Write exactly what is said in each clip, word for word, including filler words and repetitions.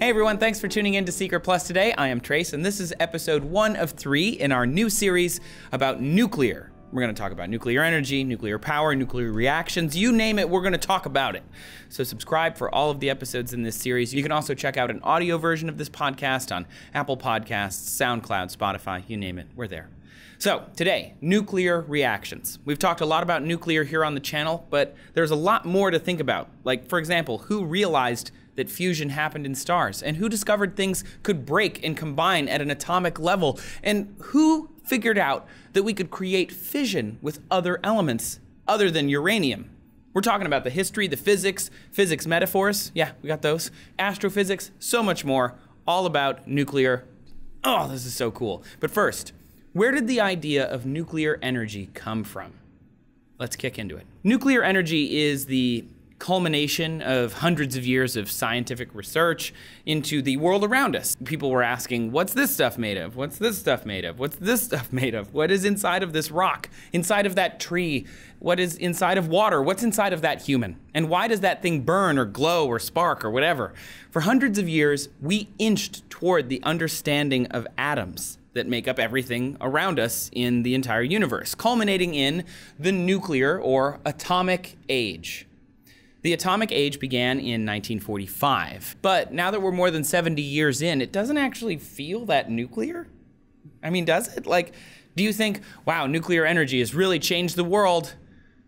Hey everyone, thanks for tuning in to Seeker Plus today. I am Trace, and this is episode one of three in our new series about nuclear. We're gonna talk about nuclear energy, nuclear power, nuclear reactions, you name it, we're gonna talk about it. So subscribe for all of the episodes in this series. You can also check out an audio version of this podcast on Apple Podcasts, SoundCloud, Spotify, you name it, we're there. So today, nuclear reactions. We've talked a lot about nuclear here on the channel, but there's a lot more to think about. Like, for example, who realized that fusion happened in stars, and who discovered things could break and combine at an atomic level, and who figured out that we could create fission with other elements other than uranium. We're talking about the history, the physics, physics metaphors, yeah, we got those, astrophysics, so much more, all about nuclear. Oh, this is so cool. But first, where did the idea of nuclear energy come from? Let's kick into it. Nuclear energy is the culmination of hundreds of years of scientific research into the world around us. People were asking, what's this stuff made of? What's this stuff made of? What's this stuff made of? What is inside of this rock? Inside of that tree? What is inside of water? What's inside of that human? And why does that thing burn or glow or spark or whatever? For hundreds of years, we inched toward the understanding of atoms that make up everything around us in the entire universe, culminating in the nuclear or atomic age. The atomic age began in nineteen forty-five, but now that we're more than seventy years in, it doesn't actually feel that nuclear. I mean, does it? Like, do you think, wow, nuclear energy has really changed the world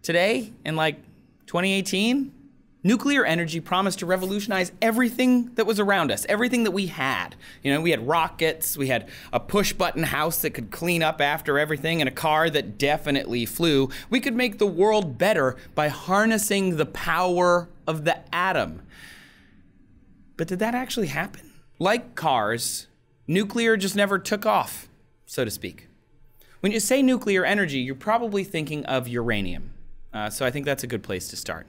today in like twenty eighteen? Nuclear energy promised to revolutionize everything that was around us, everything that we had. You know, we had rockets, we had a push-button house that could clean up after everything, and a car that definitely flew. We could make the world better by harnessing the power of the atom. But did that actually happen? Like cars, nuclear just never took off, so to speak. When you say nuclear energy, you're probably thinking of uranium. Uh, so I think that's a good place to start.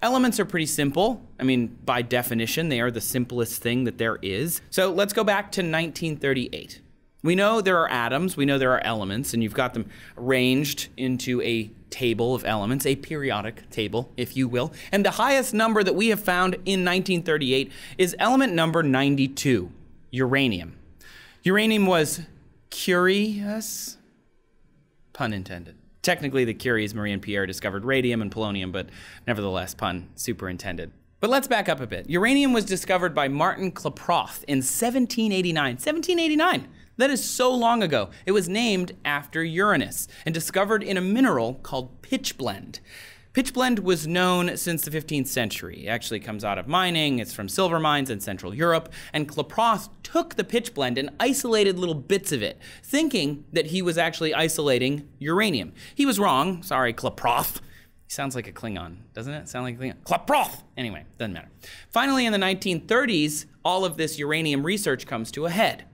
Elements are pretty simple. I mean, by definition, they are the simplest thing that there is. So let's go back to nineteen thirty-eight. We know there are atoms, we know there are elements, and you've got them arranged into a table of elements, a periodic table, if you will. And the highest number that we have found in nineteen thirty-eight is element number ninety-two, uranium. Uranium was curious, pun intended. Technically, the Curies, Marie and Pierre, discovered radium and polonium, but nevertheless, pun superintended. But let's back up a bit. Uranium was discovered by Martin Klaproth in seventeen eighty-nine. seventeen eighty-nine! That is so long ago. It was named after Uranus and discovered in a mineral called pitchblende. Pitchblende was known since the fifteenth century. It actually comes out of mining, it's from silver mines in Central Europe, and Klaproth took the pitchblende and isolated little bits of it, thinking that he was actually isolating uranium. He was wrong. Sorry, Klaproth. He sounds like a Klingon, doesn't it? Sound like a Klingon. Klaproth! Anyway, doesn't matter. Finally, in the nineteen thirties, all of this uranium research comes to a head.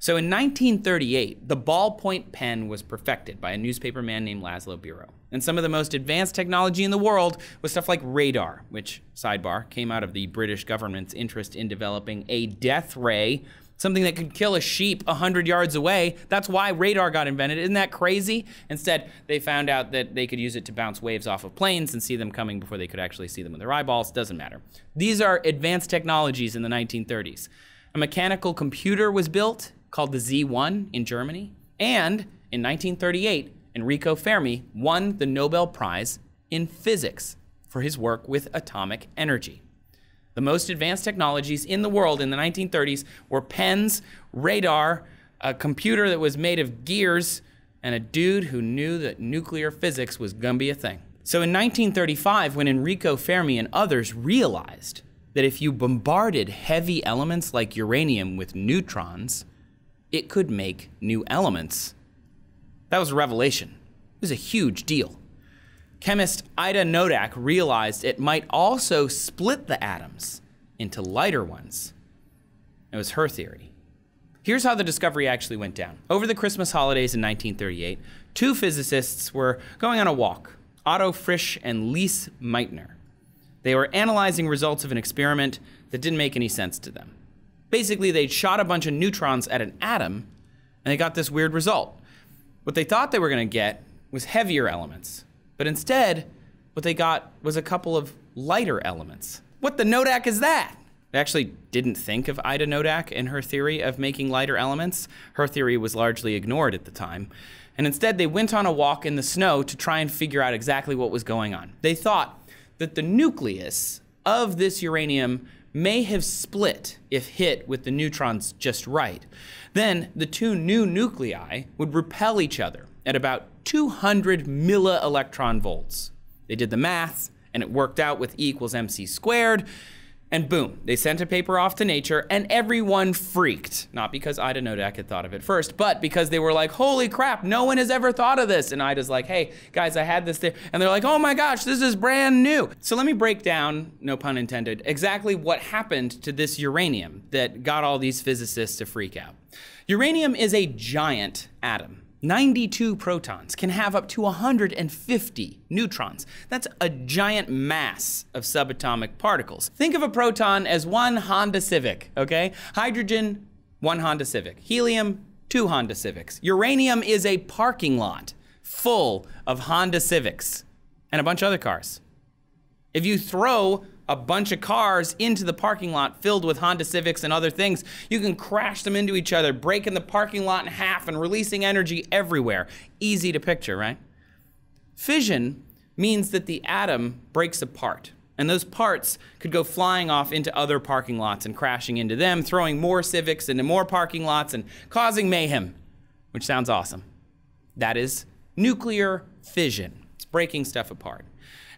So in nineteen thirty-eight, the ballpoint pen was perfected by a newspaper man named Laszlo Biro. And some of the most advanced technology in the world was stuff like radar, which, sidebar, came out of the British government's interest in developing a death ray, something that could kill a sheep one hundred yards away. That's why radar got invented. Isn't that crazy? Instead, they found out that they could use it to bounce waves off of planes and see them coming before they could actually see them with their eyeballs. Doesn't matter. These are advanced technologies in the nineteen thirties. A mechanical computer was built called the Z one in Germany, and in nineteen thirty-eight, Enrico Fermi won the Nobel Prize in Physics for his work with atomic energy. The most advanced technologies in the world in the nineteen thirties were pens, radar, a computer that was made of gears, and a dude who knew that nuclear physics was gonna be a thing. So in nineteen thirty-five, when Enrico Fermi and others realized that if you bombarded heavy elements like uranium with neutrons, it could make new elements. That was a revelation. It was a huge deal. Chemist Ida Noddack realized it might also split the atoms into lighter ones. It was her theory. Here's how the discovery actually went down. Over the Christmas holidays in nineteen thirty-eight, two physicists were going on a walk, Otto Frisch and Lise Meitner. They were analyzing results of an experiment that didn't make any sense to them. Basically, they shot a bunch of neutrons at an atom, and they got this weird result. What they thought they were gonna get was heavier elements, but instead, what they got was a couple of lighter elements. What the Noddack is that? I actually didn't think of Ida Noddack and her theory of making lighter elements. Her theory was largely ignored at the time. And instead, they went on a walk in the snow to try and figure out exactly what was going on. They thought that the nucleus of this uranium may have split if hit with the neutrons just right. Then the two new nuclei would repel each other at about two hundred millielectron volts. They did the math, and it worked out with E equals mc squared. And boom, they sent a paper off to Nature, and everyone freaked. Not because Ida Noddack had thought of it first, but because they were like, holy crap, no one has ever thought of this. And Ida's like, hey, guys, I had this there. And they're like, oh my gosh, this is brand new. So let me break down, no pun intended, exactly what happened to this uranium that got all these physicists to freak out. Uranium is a giant atom. ninety-two protons can have up to one hundred fifty neutrons. That's a giant mass of subatomic particles. Think of a proton as one Honda Civic, okay? Hydrogen, one Honda Civic. Helium, two Honda Civics. Uranium is a parking lot full of Honda Civics and a bunch of other cars. If you throw a bunch of cars into the parking lot filled with Honda Civics and other things, you can crash them into each other, breaking the parking lot in half and releasing energy everywhere. Easy to picture, right? Fission means that the atom breaks apart, and those parts could go flying off into other parking lots and crashing into them, throwing more Civics into more parking lots and causing mayhem, which sounds awesome. That is nuclear fission. It's breaking stuff apart.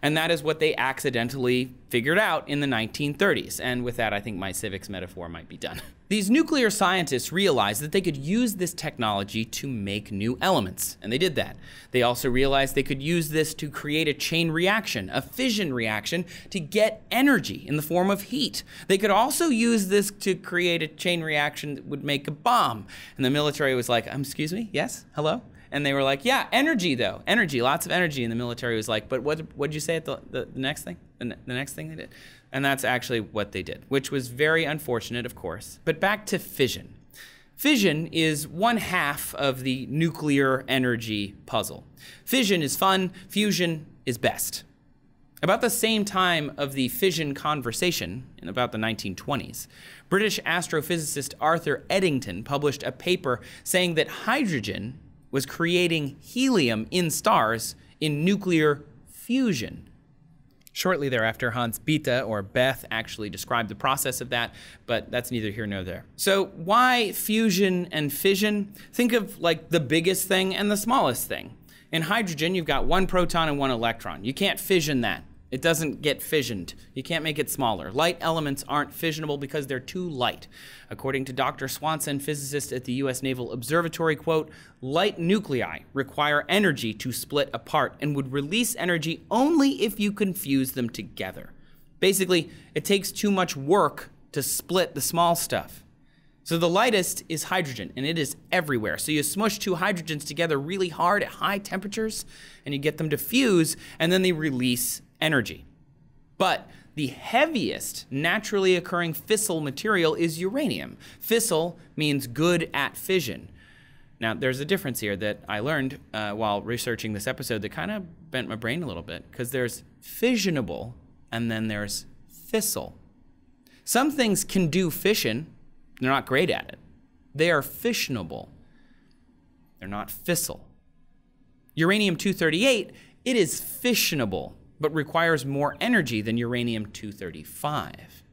And that is what they accidentally figured out in the nineteen thirties. And with that, I think my civics metaphor might be done. These nuclear scientists realized that they could use this technology to make new elements, and they did that. They also realized they could use this to create a chain reaction, a fission reaction, to get energy in the form of heat. They could also use this to create a chain reaction that would make a bomb. And the military was like, um, excuse me, yes, hello? And they were like, yeah, energy though, energy, lots of energy. And the military was like, but what what did you say at the, the, the next thing? The, ne the next thing they did? And that's actually what they did, which was very unfortunate, of course. But back to fission. Fission is one half of the nuclear energy puzzle. Fission is fun, fusion is best. About the same time of the fission conversation, in about the nineteen twenties, British astrophysicist Arthur Eddington published a paper saying that hydrogen was creating helium in stars in nuclear fusion. Shortly thereafter, Hans Bethe, or Bethe, actually described the process of that, but that's neither here nor there. So why fusion and fission? Think of like the biggest thing and the smallest thing. In hydrogen, you've got one proton and one electron. You can't fission that. It doesn't get fissioned. You can't make it smaller. Light elements aren't fissionable because they're too light. According to Doctor Swanson, physicist at the U S Naval Observatory, quote, light nuclei require energy to split apart and would release energy only if you confuse them together. Basically, it takes too much work to split the small stuff. So the lightest is hydrogen, and it is everywhere. So you smush two hydrogens together really hard at high temperatures, and you get them to fuse, and then they release energy. But the heaviest naturally occurring fissile material is uranium. Fissile means good at fission. Now, there's a difference here that I learned uh, while researching this episode that kind of bent my brain a little bit, because there's fissionable and then there's fissile. Some things can do fission. They're not great at it. They are fissionable. They're not fissile. Uranium two thirty-eight, it is fissionable, but requires more energy than uranium two thirty-five.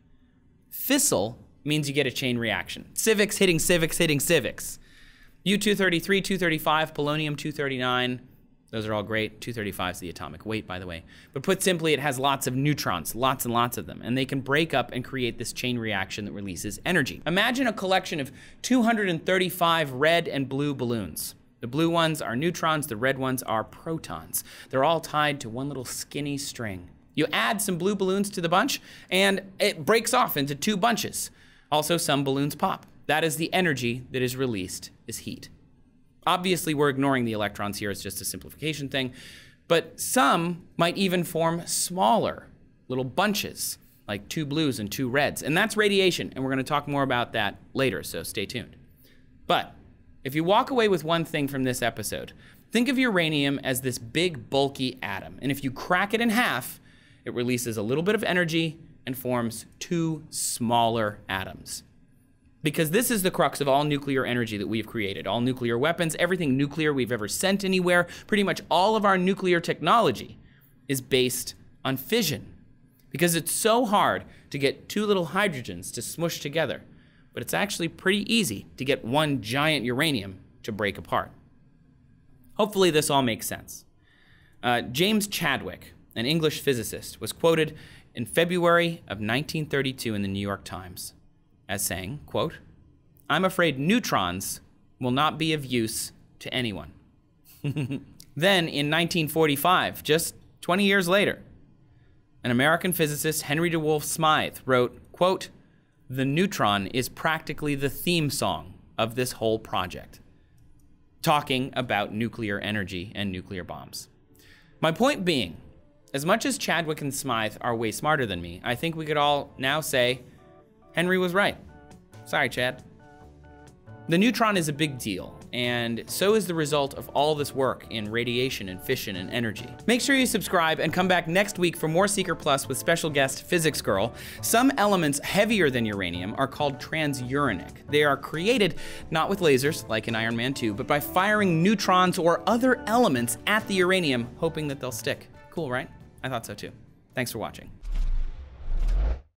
Fissile means you get a chain reaction. Civics hitting civics hitting civics. U two thirty-three, two thirty-five, polonium two thirty-nine, those are all great. two thirty-five is the atomic weight, by the way. But put simply, it has lots of neutrons, lots and lots of them, and they can break up and create this chain reaction that releases energy. Imagine a collection of two hundred thirty-five red and blue balloons. The blue ones are neutrons, the red ones are protons. They're all tied to one little skinny string. You add some blue balloons to the bunch, and it breaks off into two bunches. Also, some balloons pop. That is the energy that is released is heat. Obviously, we're ignoring the electrons here. It's just a simplification thing. But some might even form smaller little bunches, like two blues and two reds. And that's radiation, and we're going to talk more about that later, so stay tuned. But if you walk away with one thing from this episode, think of uranium as this big, bulky atom. And if you crack it in half, it releases a little bit of energy and forms two smaller atoms. Because this is the crux of all nuclear energy that we've created, all nuclear weapons, everything nuclear we've ever sent anywhere, pretty much all of our nuclear technology is based on fission. Because it's so hard to get two little hydrogens to smush together, but it's actually pretty easy to get one giant uranium to break apart. Hopefully this all makes sense. Uh, James Chadwick, an English physicist, was quoted in February of nineteen thirty-two in the New York Times as saying, quote, "I'm afraid neutrons will not be of use to anyone." Then in nineteen forty-five, just twenty years later, an American physicist, Henry DeWolf Smythe, wrote, quote, "The neutron is practically the theme song of this whole project," talking about nuclear energy and nuclear bombs. My point being, as much as Chadwick and Smythe are way smarter than me, I think we could all now say, Henry was right. Sorry, Chad. The neutron is a big deal, and so is the result of all this work in radiation and fission and energy. Make sure you subscribe and come back next week for more Seeker Plus with special guest Physics Girl. Some elements heavier than uranium are called transuranic. They are created not with lasers, like in Iron Man two, but by firing neutrons or other elements at the uranium, hoping that they'll stick. Cool, right? I thought so too. Thanks for watching.